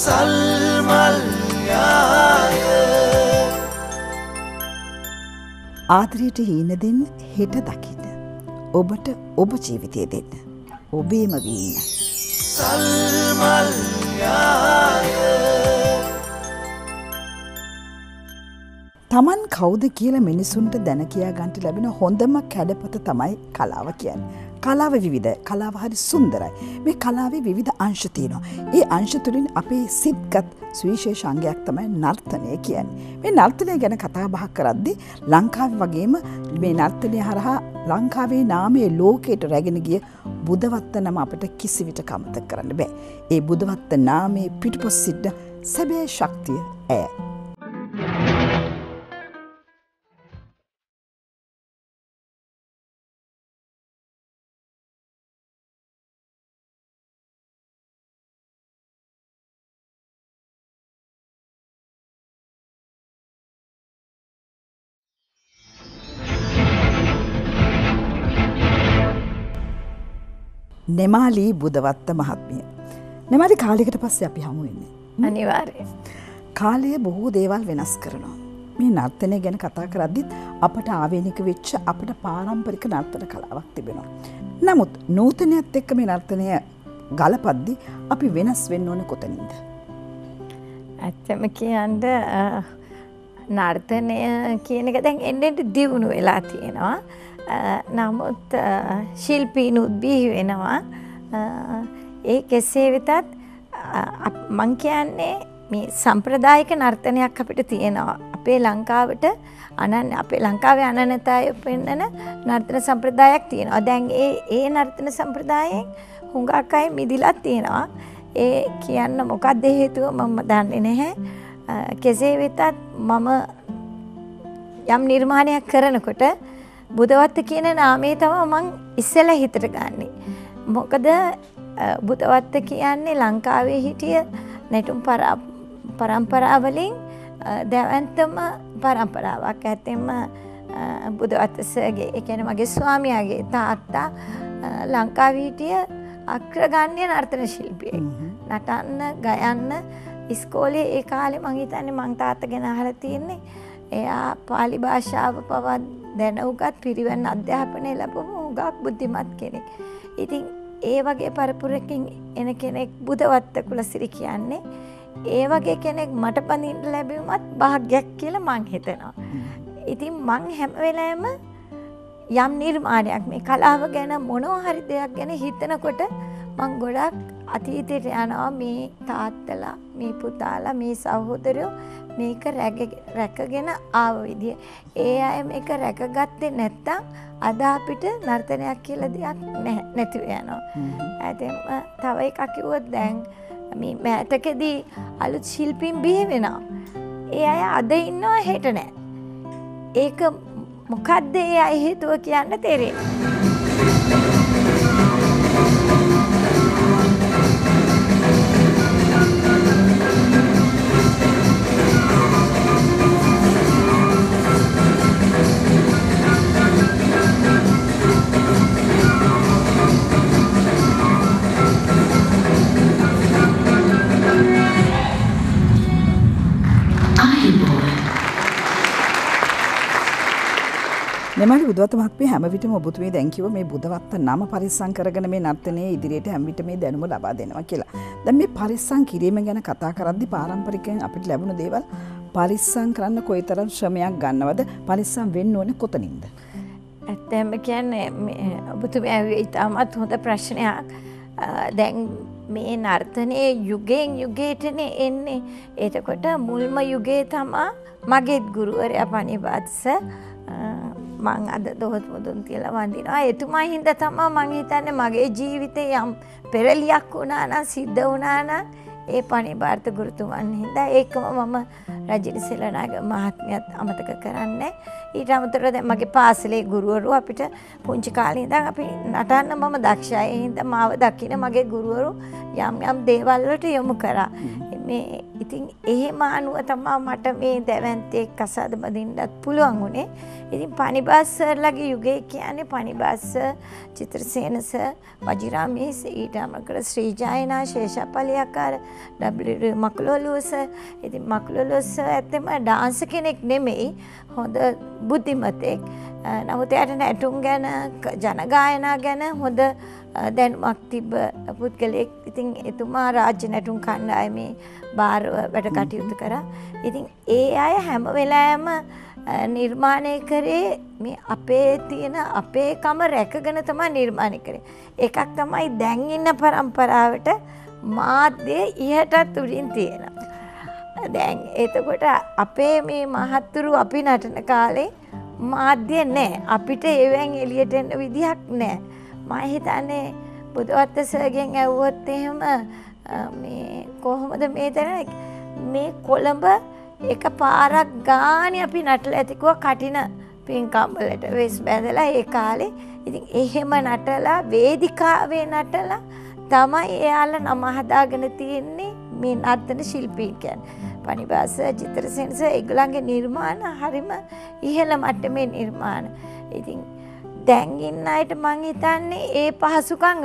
Salmal Yaya. ආදරයට හීන දෙන්න, හෙට දකින්න, ඔබට ඔබ ජීවිතය දෙන්න, ඔබේම වීන. Salmal Yaya. තමන් කවුද කියලා මිනිසුන්ට දැන කියා ගන්නට ලැබෙන හොඳම කැඩපත තමයි කලාව කියන්නේ. කලාව විවිධ, කලාව හරි සුන්දරයි. මේ කලාවේ විවිධ අංශ තියෙනවා. ඒ අංශ තුලින් අපේ සිත්ගත් සුවිශේෂ අංගයක් තමයි නර්තනය කියන්නේ. මේ නර්තනය ගැන කතා බහ කරද්දී ලංකාවේ වගේම මේ නර්තනය හරහා ලංකාවේ නාමයේ ලෝකයට රැගෙන ගිය බුදවත්ත නම අපිට කිසිවිට කමතක කරන්න බෑ. ඒ බුදවත්ත නාමයේ පිටුපස සිට සැබෑ ශක්තිය ඈ. නෙමාලි බුදවත්ත මහත්මිය. නෙමාලි කාලයකට පස්සේ අපි හමු වෙන්නේ. අනිවාර්යයෙන්. කාලය බොහෝ දේවල් වෙනස් කරනවා. මේ නර්තනය ගැන කතා කරද්දිත් අපට ආවේනික වෙච්ච අපේ පාරම්පරික නර්තන කලාවක් තිබෙනවා. නමුත් නූතනයත් එක්ක මේ නර්තනය ගලපද්දී අපි වෙනස් වෙන්න ඕන කොතනින්ද? ඇත්තම කියන්න නර්තනය කියන එක දැන් එන්නේ දියුණු වෙලා තියෙනවා. නමුත් ශිල්පීනුත් බිහි වෙනවා. ඒ කෙසේ වෙතත් මං කියන්නේ මේ සම්ප්‍රදායික නර්තනයක් අපිට තියෙනවා. අපේ ලංකාවට අනන්‍ය, අපේ ලංකාවේ අනන්‍යතාවය පෙන්වන නර්තන සම්ප්‍රදායක් තියෙනවා. දැන් ඒ නර්තන සම්ප්‍රදායෙන් හුඟක් අය මිදිලා තියෙනවා. ඒ කියන්න මොකක්ද හේතුව මම දන්නේ නැහැ. කෙසේ වෙතත් මම යම් නිර්මාණයක් කරනකොට බුදවත්ත කියන නාමේ තමයි මං ඉස්සෙල්ලා හිතට ගන්නෙ. මොකද බුදවත්ත කියන්නේ ලංකාවේ හිටිය නැටුම් පරම්පරාවලින් දැවැන්තම පරම්පරාවක්. ඇත්තෙම බුදවත්ත සර්ගේ, ඒ කියන්නේ මගේ ස්වාමියාගේ තාත්තා ලංකාවේ හිටිය අග්‍රගණ්‍ය නර්තන ශිල්පියෙක්. නටන්න, ගයන්න ඉස්කෝලේ ඒ කාලේ මං හිතන්නේ මං තාත්තගෙන අහලා තියෙන්නේ. එයා පාලි භාෂාව පවත් දැන උගත් පිරිවෙන් අධ්‍යාපනය ලැබුණු උගත් බුද්ධිමත් කෙනෙක්. ඉතින් ඒ වගේ පරපුරකින් එන කෙනෙක් බුදවත්ත කුලසිරි කියන්නේ. ඒ වගේ කෙනෙක් මට පඳින්න ලැබීමත් වාසනාවක් කියලා මං හිතනවා. ඉතින් මං හැම වෙලාවෙම යම් නිර්මාණයක්, මේ කලාව ගැන මොනවා හරි දෙයක් ගැන හිතනකොට මං ගොඩක් අතීතයට යනවා. මේ තාත්තලා, මේ පුතාලා, මේ සහෝදරයෝ මේක රැකගෙන ආව විදිය. ඒ අය මේක රැකගත්තේ නැත්තම් අද අපිට නර්තනයක් කියලා දෙයක් නැතිව යනවා. ඇතෙම තව එකක් කිව්වොත් දැන් මේ මෑතකදී අලුත් ශිල්පීන් බිහි වෙනවා. ඒ අය අද ඉන්නවා, හෙට නැහැ. ඒක මොකද්ද ඒ අය හේතුව කියන්න තේරෙන්නේ. නෙමාලි බුදවත්ත මහත්මිය, හැම විටම ඔබතුමිය දැන් කිව්ව මේ බුදවත්ත නම පරිස්සම් කරගෙන මේ නර්තනයේ ඉදිරියට හැම විට මේ දැනුම ලබා දෙනවා කියලා. දැන් මේ පරිස්සම් කිරීම ගැන කතා කරද්දී පාරම්පරිකයෙන් අපිට ලැබුණු දේවල් පරිස්සම් කරන්න කොයිතරම් ශ්‍රමයක් ගන්නවද? පරිස්සම් වෙන්න ඕනේ කොතනින්ද? ඇත්තම කියන්නේ ඔබතුමිය ඉතාමත් හොඳ ප්‍රශ්නයක්. දැන් මේ නර්තනයේ යුගයෙන් යුගයටනේ එන්නේ. එතකොට මුල්ම යුගයේ තමයි මගේත් ගුරුවරයා පණිවත්ස මං අද දොහොත් මුදුන් කියලා වඳිනවා. එතුමා හින්දා තමයි මං හිතන්නේ මගේ ජීවිතේ යම් පෙරලියක් වුණා නම්, සිද්ධ වුණා නම් ඒ පණිභාර්ත ගුරුතුමන් හින්දා. ඒකම මම රජිනි සෙලනාග මහත්මියත් අමතක කරන්නේ. ඊට අමතරව දැන් මගේ පාසලේ ගුරුවරු අපිට පුංචි කාලේ ඉඳන් අපි නටන්න මම දක්ෂයි. ඒ හින්දා මාව දකින්න මගේ ගුරුවරු යම් යම් දේවල් වලට යොමු කරා. මේ ඉතින් එහෙම අනුව තමයි මට මේ දැවැන්තේ කසාද බඳින්නත් පුළුවන් උනේ. ඉතින් පණිබාස්සර්ලගේ යුගය කියන්නේ පණිබාස්ස, චිත්‍රසේන සර්, වජිරාමේ සර්, ඊටමකර ශ්‍රීජායනා ශේෂපලියකාර, ඩබ්ලිව් මක්ලොලෝ සර්. ඉතින් මක්ලොලෝ සර් ඇත්තම ඩාන්ස් කෙනෙක් නෙමෙයි, හොඳ බුද්ධිමතෙක්. නමුත් එයාට නැටුම් ගැන, ජනගායනා ගැන හොඳ දැනුමක් තිබ්බ පුද්ගලයෙක්. ඉතින් එතුමා රාජ්‍ය නැටුම් කණ්ඩායමේ බාර වැඩ කටයුතු කරා. ඉතින් ඒ අය හැම වෙලාවෙම නිර්මාණය කරේ මේ අපේ තියෙන අපේකම රැකගෙන තමයි නිර්මාණය කරේ. එකක් තමයි දැන් ඉන්න પરම්පරාවට මාධ්‍ය ඉහටත් උඩින් තියෙනවා. දැන් එතකොට අපේ මේ මහත්තුරු අපි නටන කාලේ මාධ්‍ය නැහැ. අපිට ඒවෙන් එළියට එන්න විදිහක් නැහැ. මම හිතන්නේ බුදවත්ත සර්ගෙන් ඇහුවොත් එහෙම මේ කොහොමද මේ දැන මේ කොළඹ එක පාරක් ගානේ අපි නටලා ඇතිකුවා කටින පින්කම් වලට වෙස් බැඳලා ඒ කාලේ. ඉතින් එහෙම නටලා වේදිකාවේ නටලා තමයි එයාලා නම හදාගෙන තියෙන්නේ මේ නර්තන ශිල්පීන් කියන්නේ. පණිබාස, චිත්‍රසේන සර් ඒගොල්ලන්ගේ නිර්මාණ හරිම ඉහළ මට්ටමේ නිර්මාණ. ඉතින් දැන් ඉන්න අයට මං හිතන්නේ ඒ පහසුකම්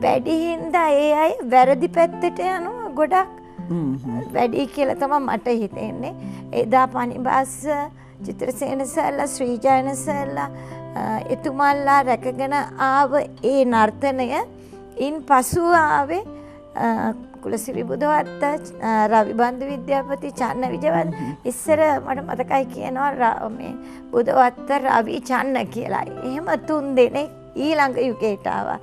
වැඩි හින්දා ඒ අය වැරදි පැත්තට යනවා ගොඩක් වැඩි කියලා තමයි මට හිතෙන්නේ. එදා පණිබාස, චිත්‍රසේන සර්ලා, ශ්‍රීජයන සර්ලා එතුමන්ලා රැකගෙන ආව ඒ නර්තනය ඉන් පසුව ආවේ කුලසිරි බුදවත්ත, රවි බන්දු විද්‍යාපති, චන්න විජයවර්ධන. ඉස්සර මට මතකයි කියනවා මේ බුදවත්ත, රවි, චන්න කියලා. එහෙම තුන් දෙනෙක් ඊළඟ යුගයට ආවා.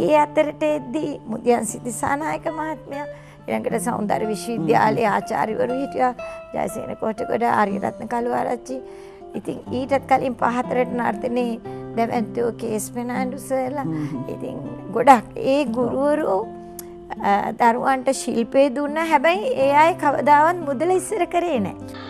ඒ අතරට එද්දී මුදියන් සිද්ධි සානායක මහත්මයා, ඊළඟට සෞන්දර්ය විශ්වවිද්‍යාලයේ ආචාර්යවරු හිටියා, ජයසේන කොටගොඩ, ආරියරත්න කළුආරච්චි. ඉතින් ඊටත් කලින් 5-4ට නර්තනයේ දැවැන්තෝ කේස් වෙනාඬු සර්ලා. ඉතින් ගොඩක් ඒ ගුරුවරු දරුවන්ට ශිල්පේ දුන්න. හැබැයි ඒ අය කවදාවත් මුදල ඉස්සර කරේ නැහැ.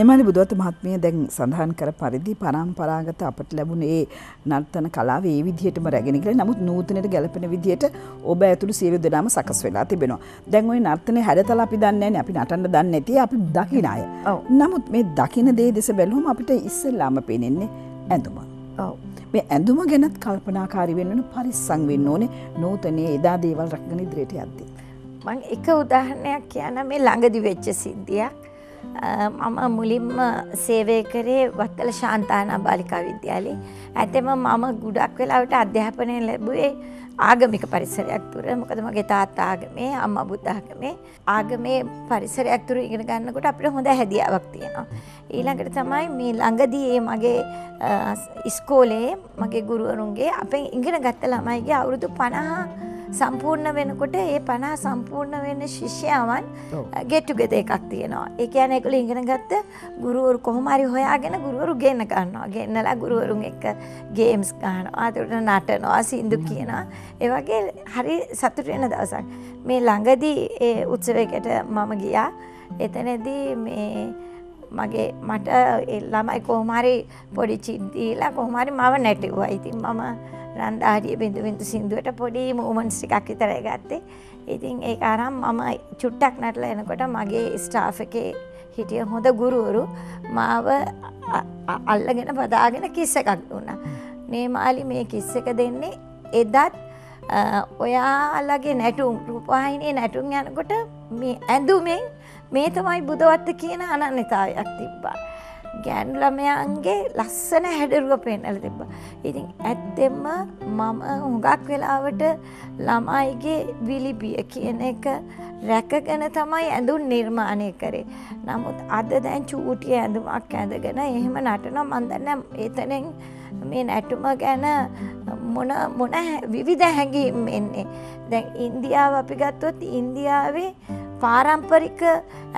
නෙමාලි බුදුවත්ත මහත්මිය දැන් සඳහන් කර පරිදි පරම්පරාගත අපට ලැබුණ ඒ නර්තන කලාව ඒ විදිහටම රැගෙන ගිහලා නමුත් නූතනයට ගැලපෙන විදිහට ඔබ ඇතුළු සියලු දෙනාම සකස් වෙලා තිබෙනවා. දැන් ওই නර්තනයේ හැඩතල අපි දන්නේ නැහැ, අපි නටන්න දන්නේ නැති අපි දකින අය. නමුත් මේ දකින දේ දෙස බැලුවම අපිට ඉස්සෙල්ලාම පේන්නේ ඇඳුම. මේ ඇඳුම ගැනත් කල්පනාකාරී වෙන්න ඕනේ, පරිස්සම් වෙන්න ඕනේ නූතනයේ එදා දේවල් රැකගෙන ඉදිරියට යද්දී. මම එක උදාහරණයක් කියනවා මේ ළඟදි වෙච්ච සිද්ධියක්. මම මුලින්ම සේවය කරේ වත්තල ශාන්තානා බාලිකා විද්‍යාලයේ. ඇතම මම ගොඩක් වෙලාවට අධ්‍යාපනය ලැබුවේ ආගමික පරිසරයක් තුර. මොකද මගේ තාත්තා ආගමේ, අම්මා බුද්ධ ආගමේ. ආගමේ පරිසරයක් තුර ඉගෙන ගන්නකොට අපිට හොඳ හැදියාවක් තියෙනවා. ඊළඟට තමයි මේ ළඟදී මගේ ඉස්කෝලේ මගේ ගුරුවරුන්ගේ අපෙන් ඉගෙන ගත්ත ළමයිගේ අවුරුදු 50 සම්පූර්ණ වෙනකොට ඒ 50 සම්පූර්ණ වෙන ශිෂ්‍යයන් get together එකක් තියෙනවා. ඒ කියන්නේ ඒගොල්ලෝ ඉගෙන ගත්ත ගුරුවරු කොහොම හරි හොයාගෙන ගුරුවරු ගෙන්න ගන්නවා. ගෙන්නලා ගුරුවරුන් එක්ක ගේම්ස් ගන්නවා, ඒකට නටනවා, සින්දු කියනවා. ඒ වගේ හරි සතුට වෙන දවසක්. මේ ළඟදී ඒ උත්සවයකට මම ගියා. එතනදී මේ මට ළමයි කොහොම හරි පොඩි චිත් දීලා කොහොම හරි මාව නැටුවා. ඉතින් මම රන්දාරිය බිඳු සින්දුවට පොඩි මූමන්ට්ස් ටිකක් විතරයි ගත්තේ. ඉතින් ඒක අරන් මම චුට්ටක් නටලා එනකොට මගේ ස්ටාෆ් එකේ හිටිය හොඳ ගුරුවරු මාව අල්ලගෙන බදාගෙන කිස් එකක් දුන්නා. නේමාලි මේ කිස් එක දෙන්නේ එදත් ඔයාලගේ නැටුම් රූපවාහිනියේ නැටුම් යනකොට මේ ඇඳුමෙන් මේ තමයි බුදවත්ත කියන අනන්‍යතාවයක් තිබ්බා. ගැන් ළමයන්ගේ ලස්සන හැඩරුව පෙන්වලා තිබ්බා. ඉතින් ඇත්තෙන්ම මම හුඟක් වෙලාවට ළමයිගේ විලිපිය කියන එක රැකගෙන තමයි ඇඳුම් නිර්මාණය කරේ. නමුත් අද දැන් චූටි ඇඳුමක් ඇඳගෙන එහෙම නටනවා. මම දන්නේ එතනින් මේ නැටුම ගැන මොන විවිධ හැඟීම් එන්නේ. දැන් ඉන්දියාව අපි ගත්තොත් ඉන්දියාවේ පාරම්පරික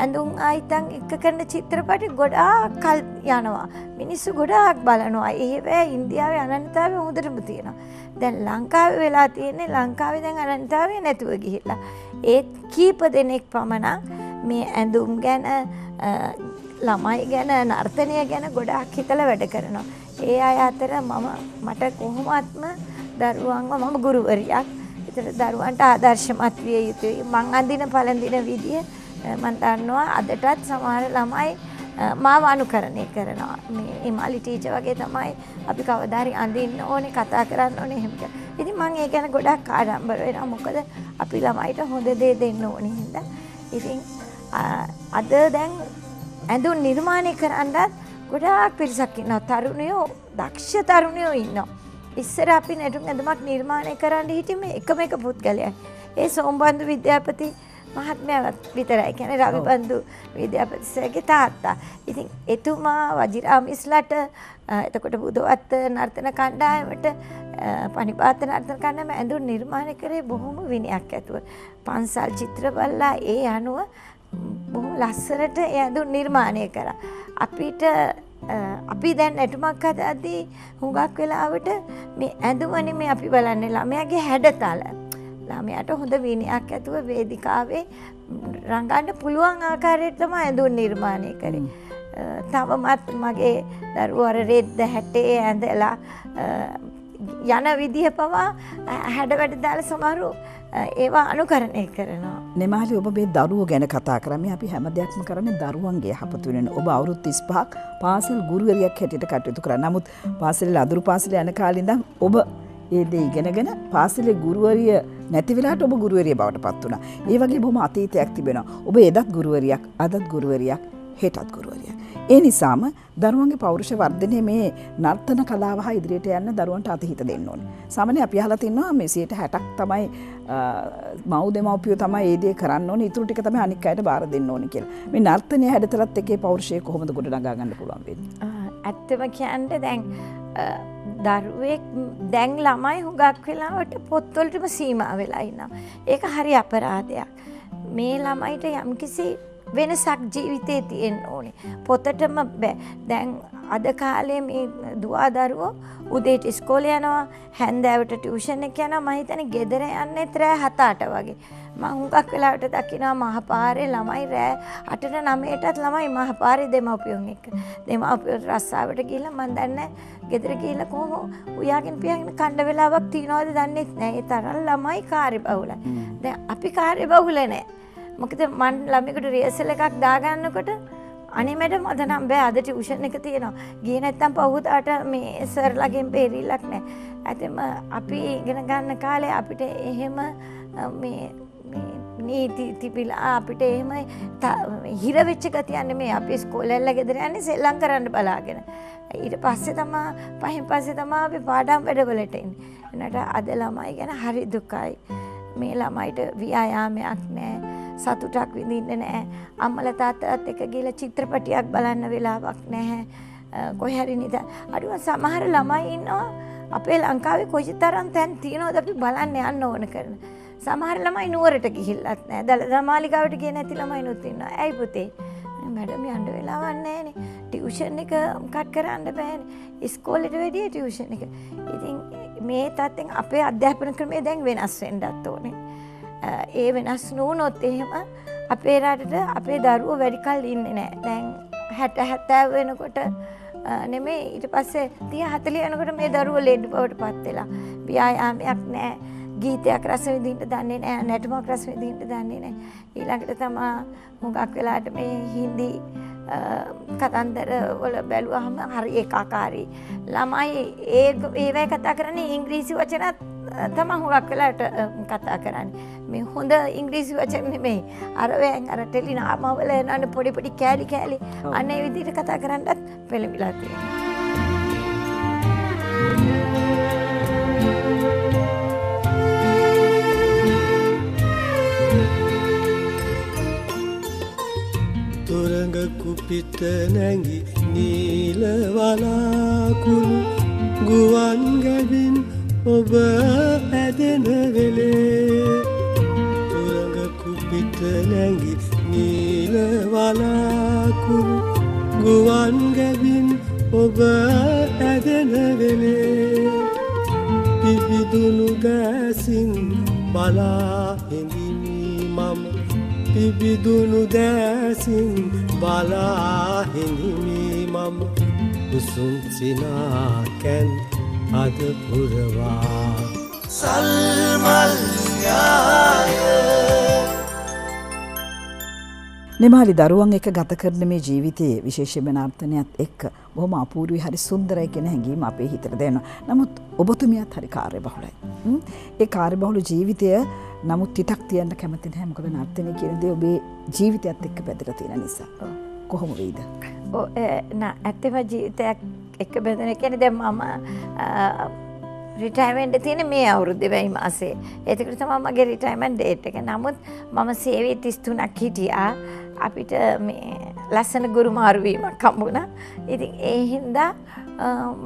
ඇඳුම් අයිතන් එක කරන චිත්‍රපටි ගොඩාක් කල් යනවා. මිනිස්සු ගොඩාක් බලනවා. ඒවැ ඉන්දියාවේ අනන්තතාවය හොඳටම තියෙනවා. දැන් ලංකාවේ වෙලා තියෙන්නේ ලංකාවේ දැන් අනන්තතාවය නැතුව ගිහිල්ලා. ඒත් කීප දෙනෙක් පමණක් මේ ඇඳුම් ගැන, ළමයි ගැන, නර්තනය ගැන ගොඩාක් හිතලා වැඩ කරනවා. ඒ අය අතර මට කොහොමත්ම දරුවන්ව මම ගුරුවරියක්. ඒතර දරුවන්ට ආදර්ශමත් විය යුතුයි. මං අඳින පළඳින විදිය මම දන්නවා අදටත් සමහර ළමයි මාව අනුකරණය කරනවා. මේ ඉමාලි ටීචර් වගේ තමයි අපි කවදා හරි අඳින්න ඕනේ, කතා කරන්න ඕනේ එහෙම කියලා. ඉතින් මං ඒ ගැන ගොඩක් ආඩම්බර වෙනවා. මොකද අපි ළමයිට හොඳ දේ දෙන්න ඕනේ හින්දා. ඉතින් අද දැන් ඇඳුම් නිර්මාණය කරන්නත් ගොඩාක් පිරිසක් ඉන්නවා. තරුණයෝ, දක්ෂ තරුණයෝ ඉන්නවා. ඉස්සර අපි නැටුම් ඇඳුමක් නිර්මාණය කරන්න හිටියම එකම එක පුද්ගලයයි. ඒ සෝම්බන්දු විද්‍යාපති මහත්මයාවත් විතරයි. කියන්නේ රවිබන්දු විද්‍යාපති සර්ගේ තාත්තා. ඉතින් එතුමා වජිරාමිස්ලට, එතකොට බුදවත්ත නර්තන කණ්ඩායමට, පණිපාත නර්තන කණ්ඩායම ඇඳුම් නිර්මාණය කරේ බොහොම විනයක් ඇතුව. පන්සල් චිත්‍ර බලලා ඒ අනුව බොහොම ලස්සනට ඒ ඇඳුම් නිර්මාණය කරා. අපි දැන් ඇටුමක් හදද්දී හුඟක් වෙලාවට මේ ඇඳුමනේ මේ අපි බලන්නේ, ළමයාගේ හැඩතල. ළමයාට හොඳ වීණයක් ඇතුව වේදිකාවේ රඟන්න පුළුවන් ආකාරයට තමයි ඇඳුම් නිර්මාණය කරේ. තවමත් මගේ දරුවෝ අර රෙද්ද හැටේ ඇඳලා යන විදිහ පවා හැඩවැඩ දාලා සමහරු ඒවා අනුකරණය කරනවා. නෙමාලි, ඔබ මේ දරුවෝ ගැන කතා කරන්නේ අපි හැම දෙයක්ම කරන්නේ දරුවන්ගේ යහපත වෙනුවෙන්. ඔබ අවුරුදු 35ක් පාසල් ගුරුවරියක් හැටියට කටයුතු කරා. නමුත් පාසලේ අඳුරු පාසලේ යන කාලේ ඉඳන් ඔබ ඒ දේ ඉගෙනගෙන පාසලේ ගුරුවරිය නැති වෙලාවට ඔබ ගුරුවරිය බවට පත් වුණා. ඒ වගේ බොහොම අතීතයක් තිබෙනවා. ඔබ එදත් ගුරුවරියක්, අදත් ගුරුවරියක්, හෙටත් ගුරුවරියක්. ඒ නිසාම දරුවන්ගේ පෞරුෂ වර්ධනය මේ නර්තන කලාව හා ඉදිරියට යන්න දරුවන්ට අතහිත දෙන්න ඕනේ. සාමාන්‍යයෙන් අපි අහලා තිනවා මේ 60% තමයි මව්දෙමව්පියෝ තමයි ඒ දේ කරන්න ඕනේ. ඊටු ටික තමයි අනික් අයට බාර දෙන්න ඕනේ කියලා. මේ නර්තනය හැඩතලත් එකේ පෞරුෂය කොහොමද ගොඩනගා ගන්න පුළුවන් වෙන්නේ? ඇත්තම කියන්නේ දැන් දරුවෙක් දැන් ළමයි හුඟක් වෙලාවට පොත්වලටම සීමා වෙලා ඉන්නවා. ඒක හරි අපරාධයක්. මේ ළමයිට යම්කිසි වෙනසක් ජීවිතේ තියෙන්න ඕනේ. පොතටම බෑ. දැන් අද කාලේ මේ දුවා දරුවෝ උදේට ඉස්කෝලේ යනවා, හැන්දෑවට ටියුෂන් එක යනවා. මම හිතන්නේ ගෙදර යන්නේ රෑ 7-8 වගේ. මම හුඟක් වෙලාවට දකිනවා මහපාරේ ළමයි රෑ 8ට 9ටත් ළමයි මහපාරේ දෙමව්පියන් එක්ක. දෙමව්පියෝ රස්සාවට ගිහිල්ලා මම දන්නේ ගෙදර ගිහිල්ලා කොහොම උයාගෙන පියාගෙන කන්න වෙලාවක් තියනවද දන්නේ නැහැ. ඒ තරම් ළමයි කාර්යබහුලයි. දැන් අපි කාර්යබහුල නැහැ. මොකද මන් ළමයකට රියසල් එකක් දාගන්නකොට අනේ මැඩම් අද නම් බෑ, අද ටියුෂන් එක තියෙනවා. ගියේ නැත්තම් පහුදාට මේ සර්ලාගෙන් බේරිලක් නැහැ. ඇතෙම අපි ඉගෙන ගන්න කාලේ අපිට එහෙම මේ නීති තිබිලා අපිට එහෙම හිර වෙච්ච ගතියන්නේ මේ අපි ඉස්කෝලෙල්ලා ගෙදර යන්නේ සෙල්ලම් කරන්න බලාගෙන. ඊට පස්සේ තමයි අපි පාඩම් වැඩවලට එන්නේ. එනට අද ළමයි ගැන හරි දුකයි. මේ ළමයිට ව්‍යායාමයක් නැහැ. සතුටක් විඳින්නේ නැහැ. අම්මලා තාත්තලාත් එක්ක ගිහලා චිත්‍රපටියක් බලන්න වෙලාවක් නැහැ. කොහේ හරි අඩුව සමහර ළමයි ඉන්නවා අපේ ලංකාවේ කොයිතරම් තැන් තියෙනවද අපි බලන්න යන්න ඕන කරන. සමහර ළමයි නුවරට ගිහිල්ලත් නැහැ. දළදා මාලිගාවට ගියේ නැති ළමයිනුත් ඉන්නවා. ඇයි පුතේ? මැඩම් යන්න වෙලාවක් නැහැනේ. ටියුෂන් එක කට් කරන්න බෑනේ. ඉස්කෝලේට වැඩිය ටියුෂන් එක. ඉතින් මේ තත්ත්වෙන් අපේ අධ්‍යාපන ක්‍රමය දැන් වෙනස් වෙන්නත් ඕනේ. ඒ වෙනස් නොවුනොත් එහෙම අපේ රටට අපේ දරුවෝ වැඩි කල් ඉන්නේ නැහැ. දැන් 60-70 වෙනකොට නෙමෙයි, ඊට පස්සේ 30-40 වෙනකොට මේ දරුවෝ ලෙඩ බවට පත් වෙලා. ව්‍යායාමයක් නැහැ. ගීතයක් රස විඳින්න දන්නේ නැහැ. නැටුමක් රස විඳින්න දන්නේ නැහැ. ඊළඟට තමයි මුගක් වෙලාට මේ හින්දි කතන්දර වල බැලුවාම හරි ඒකාකාරී. ළමයි ඒවයි කතා කරන්නේ. ඉංග්‍රීසි වචනත් තමන් හුඟක් වෙලාට කතා කරන්නේ. මේ හොඳ ඉංග්‍රීසි වචන නෙමෙයි. අරවෙන් අර ටෙලිනාම වල යන පොඩි පොඩි කෑලි කෑලි අනේ විදිහට කතා කරන්නත් පෙළඹිලා තියෙනවා. තුරංග කුපිත නැගි නීල වලාකුළු ගුවන් ගදින් ඔබ ඇදෙන වෙලේ. තුරංග කුපිත Kenangi nila walakul guwan gabin oba adenavele pibidunu gasin bala hendimi mam pibidunu gasin bala hendimi mam kusum sinaken adapurwa Salmal Yaya Nemali දරුවන් එක ගත කරන මේ ජීවිතයේ විශේෂ වෙනාර්ථනයත් එක්ක බොහොම අපූර්වයි හරි සුන්දරයි කියන හැඟීම අපේ හිතට දැනෙනවා. නමුත් ඔබතුමියත් හරි කාර්යබහුලයි. ඒ කාර්යබහුල ජීවිතය නමුත් හිතක් තියන්න කැමති නැහැ. මොකද නර්තනය කියන දේ ඔබේ ජීවිතයත් එක්ක බැඳලා තියෙන නිසා. කොහොම වෙයිද? ඇත්තම ජීවිතයක් එක්ක බැඳෙන කියන්නේ දැන් මම රිටයර්මන්ට් එක තියෙන මේ අවුරුද්දේ වෙයි මාසේ. ඒකට තමයි මගේ රිටයර්මන්ට් ඩේට් එක. නමුත් මම සේවයේ 33ක් හිටියා. අපිට මේ ලස්සන ගුරුමාරු වීමක් හම්බුණා. ඉතින් ඒ හින්දා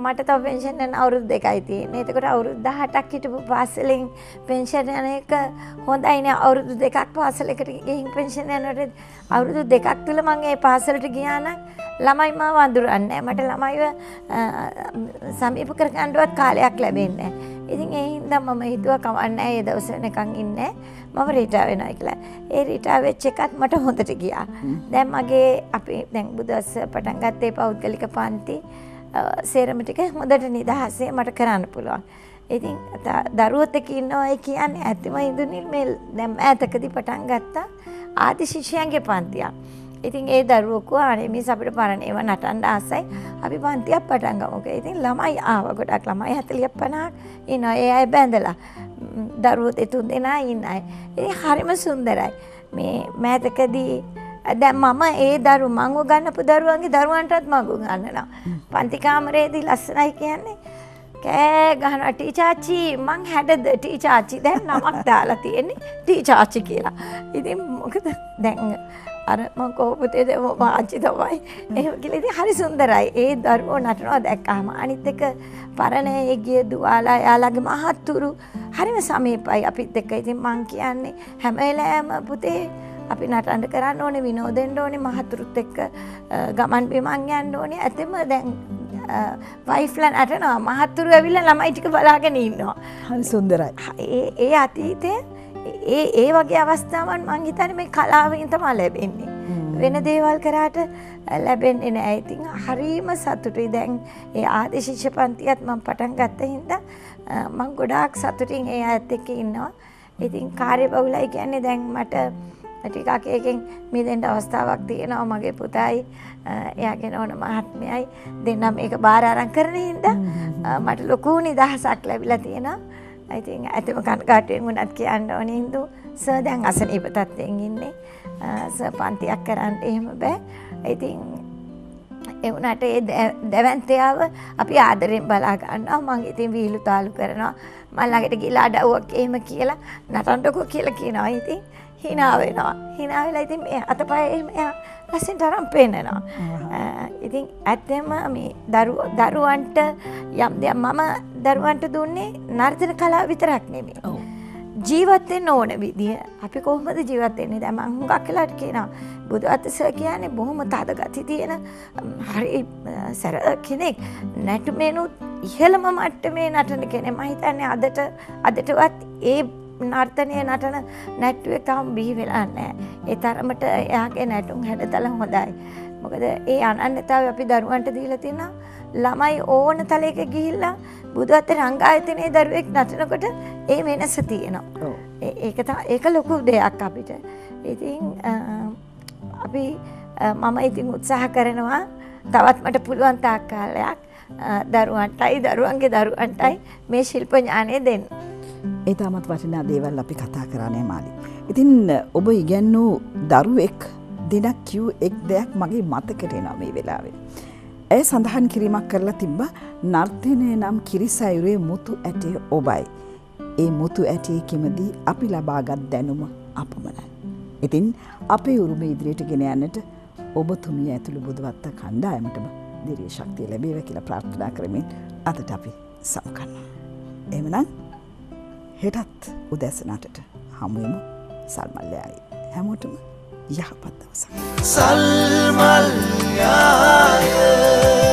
මට තව පෙන්ෂන් යන අවුරුදු දෙකයි තියෙන්නේ. එතකොට අවුරුදු 18ක් හිටපු පාසලෙන් පෙන්ෂන් යන එක හොඳයි නේ. අවුරුදු දෙකක් පාසලකට ගිහින් පෙන්ෂන් යනකොට අවුරුදු දෙකක් තුල මම ඒ පාසලට ගියා නම් ළමයි මාව අඳුරන්නේ නැහැ. මට ළමයිව සමීප කර ගන්නවත් කාලයක් ලැබෙන්නේ නැහැ. ඉතින් ඒ හින්දා මම හිතුවා කවන්නේ ඒ දවස් වෙනකන් ඉන්නේ මම රිටයර් වෙනවා කියලා. ඒ රිටයර් වෙච්ච එකත් මට හොඳට ගියා. දැන් මගේ අපි දැන් බුදවස පටන් ගත්තේ පෞද්ගලික පන්ති සේරම ටික හොඳට නිදහසේ මට කරන්න පුළුවන්. ඉතින් දරුවොත් එක්ක ඉන්නවයි කියන්නේ ඇත්තම ඉඳුණින් මේ දැන් ඈතකදී පටන් ගත්තා ආදි ශිෂ්‍යයන්ගේ පන්තියක්. ඉතින් ඒ දරුවෝ අනේ මිස් අපිට පරණ ඒවා නටන්න ආසයි. අපි පන්තියක් පටන් ගමුක. ඉතින් ළමයි ආව ගොඩක් ළමයි 40 50ක් ඉනවා. ඒ අය බැඳලා. දරුවොත් එතුන් දෙනා ඉන්නයි. ඉතින් හරිම සුන්දරයි. මේ මෑතකදී දැන් මම ඒ දරු මංගු ගන්නපු දරුවන්ගේ දරුවන්ටත් මංගු ගන්නවා. පන්ති කාමරේදී ලස්සනයි කියන්නේ කෑ ගහනවා ටීචාචි මං හැඩද ටීචාචි දැන් නමක් දාලා තියෙන්නේ ටීචාචි කියලා. ඉතින් මොකද දැන් අර මම කොහොමදද වාචි තමයි එහෙම කියලා. ඉතින් හරි සුන්දරයි ඒ දරුවෝ නටනවා දැක්කම. අනිත් එක පරණයේ ගිය දුවාලා යාළගේ මහත්තුරු හරිම සමීපයි අපිත් එක්ක. ඉතින් මං කියන්නේ හැම වෙලාවෙම පුතේ අපි නටන්න කරන්න ඕනේ විනෝදෙන්න ඕනේ මහත්තුරුත් එක්ක ගමන් බිමන් යන්න ඕනේ. ඇතෙම දැන් වයිෆ්ලා නටනවා මහත්තුරු ඇවිල්ලා ළමයි ටික බලාගෙන ඉන්නවා. හරි සුන්දරයි. ඒ අතීතේ ඒ වගේ අවස්ථාවන් මං හිතන්නේ මේ කලාවෙන් තමයි ලැබෙන්නේ. වෙන දේවල් කරාට ලැබෙන්නේ නැහැ. ඉතින් හරීම සතුටුයි. දැන් ඒ ආදි ශිෂ්‍ය පන්තියත් මම පටන් ගත්ත හින්දා මං ගොඩාක් සතුටින් ඒ අයත් එක්ක ඉන්නවා. ඉතින් කාර්යබහුලයි කියන්නේ දැන් මට ටිකක් එකෙන් මිදෙන්න අවස්ථාවක් තියෙනවා. මගේ පුතයි එයාගේ නෝන මහත්මයයි දෙන්නම ඒක බාර අරන් කරන හින්දා මට ලොකු නිදහසක් ලැබිලා තියෙනවා. ඉතින් ඇත්තම කනගාටුවෙන් වුණත් කියන්න ඕනේ හින්දු සර් දැන් අසනීප තත්ත්වයෙන් ඉන්නේ. සර් පන්තියක් කරන්න එහෙම බෑ. ඉතින් ඒ වුණාට ඒ දැවැන්තයාව අපි ආදරෙන් බලා ගන්නවා. මම ඉතින් විහිළු තාලු කරනවා. මම ළඟට ගිහලා අඩව්වක් එහෙම කියලා නටන්නකෝ කියලා කියනවා. ඉතින් hina වෙනවා. hina වෙලා ඉතින් අතපය එහෙම ලස්සෙන් තරම් පේනනවා. ඉතින් ඇත්තම මේ දරුවන්ට යම් දෙයක් මම දරුවන්ට දුන්නේ නර්තන කලාව විතරක් නෙමෙයි. ඔව්. ජීවත් වෙන්න ඕන විදිය. අපි කොහොමද ජීවත් වෙන්නේ? දැන් මම හුඟක් වෙලාට කියනවා බුදුආත්ම සර් කියන්නේ බොහොම තද ගති තියෙන හරි සර කෙනෙක්. නැටුමේනොත් ඉහළම මට්ටමේ නටන කෙනෙක්. මම හිතන්නේ අදටවත් ඒ නර්තනයේ නටන නැට්ටුවේ තාම බිහි වෙලා නැහැ. ඒ තරමට එයාගේ නැටුම් හැඩතල හොඳයි. මොකද ඒ අනන්‍යතාවය අපි දරුවන්ට දීලා තියෙනවා. ළමයි ඕන තලයක ගිහිල්ලා බුදුහත් රංගායතනයේ දරුවෙක් නටනකොට ඒ වෙනස තියෙනවා. ඒක ලොකු දෙයක් අපිට. ඉතින් මම ඉතින් උත්සාහ කරනවා තවත් මට පුළුවන් තාක් කාලයක් දරුවන්ටයි දරුවන්ගේ දරුවන්ටයි මේ ශිල්ප ඥානය දෙන්න. ඒ තමත් වටිනා දේවල් අපි කතා කරන්නේ මාලි. ඉතින් ඔබ ඉගෙනූ දරුවෙක් දිනක් කිව් එක් දෙයක් මගේ මතකෙට එනවා මේ වෙලාවේ. ඒ සඳහන් කිරීමක් කරලා තිබ්බා නර්තනය නම් කිරිසයුරේ මුතු ඇටේ ඔබයි. ඒ මුතු ඇටේ කිමදී අපි ලබාගත් දැනුම අපමණයි. ඉතින් අපේ උරුම ඉදිරියට ගෙන යන්නට ඔබතුමිය ඇතුළු බුදවත්ත කණ්ඩායමටම දිරිය ශක්තිය ලැබේවා කියලා ප්‍රාර්ථනා කරමින් අදට අපි සමු කරනවා. එහෙමනම් හෙටත් උදැසනටට හමුවෙමු. සල්මල් යායි. හැමෝටම යහපත් දවසක්. සල්මල් යාය.